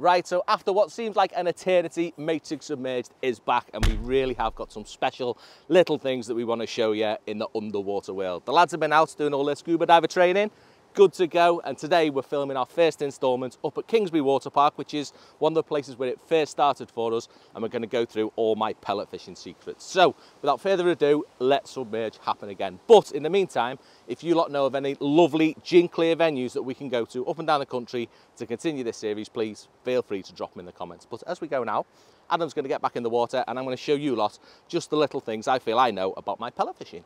Right, so after what seems like an eternity, Matrix Submerged is back and we really have got some special little things that we want to show you in the underwater world. The lads have been out doing all their scuba diver training, good to go, and today we're filming our first instalment up at Kingsbury Water Park, which is one of the places where it first started for us, and we're going to go through all my pellet fishing secrets. So, without further ado, let's submerge happen again. But in the meantime, if you lot know of any lovely gin clear venues that we can go to up and down the country to continue this series, please feel free to drop them in the comments. But as we go now, Adam's going to get back in the water and I'm going to show you lot just the little things I feel I know about my pellet fishing.